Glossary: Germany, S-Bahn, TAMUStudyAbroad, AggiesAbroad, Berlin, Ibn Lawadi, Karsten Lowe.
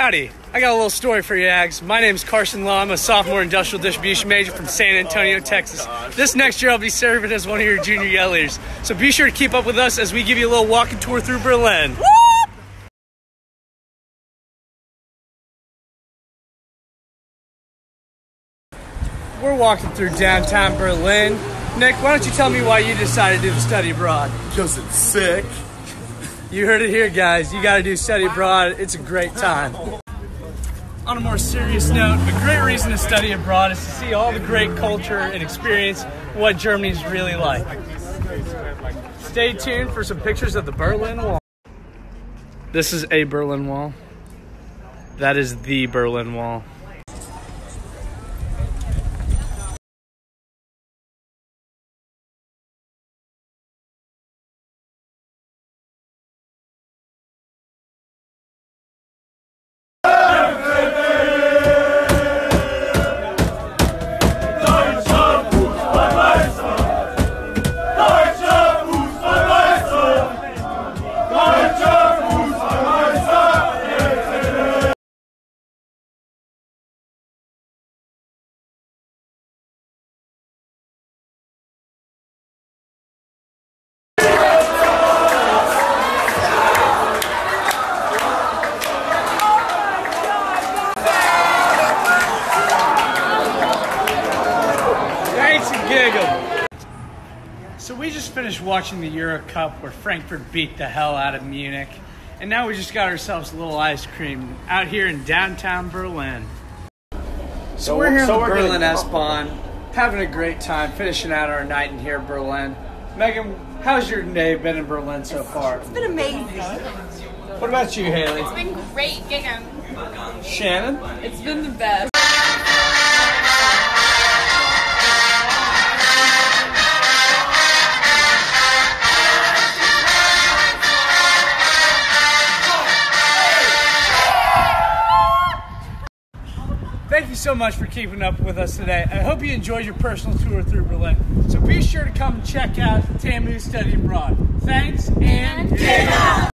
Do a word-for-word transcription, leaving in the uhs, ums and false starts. Howdy, I got a little story for you, Ags. My name's Karsten Lowe. I'm a sophomore industrial distribution major from San Antonio, Texas. This next year I'll be serving as one of your junior yellers. So be sure to keep up with us as we give you a little walk and tour through Berlin. Woo! We're walking through downtown Berlin. Nick, why don't you tell me why you decided to do study abroad? Because it's sick. You heard it here, guys. You gotta do study abroad. It's a great time. On a more serious note, a great reason to study abroad is to see all the great culture and experience what Germany's really like. Stay tuned for some pictures of the Berlin Wall. This is a Berlin Wall. That is the Berlin Wall. So we just finished watching the Euro Cup where Frankfurt beat the hell out of Munich. And now we just got ourselves a little ice cream out here in downtown Berlin. So we're here in so the Berlin S-Bahn, having a great time, finishing out our night in here in Berlin. Megan, how's your day been in Berlin so far? It's been amazing. What about you, Haley? It's been great. Gingham. Shannon? It's been the best. Thank you so much for keeping up with us today. I hope you enjoyed your personal tour through Berlin. So be sure to come check out T A M U Study Abroad. Thanks and, and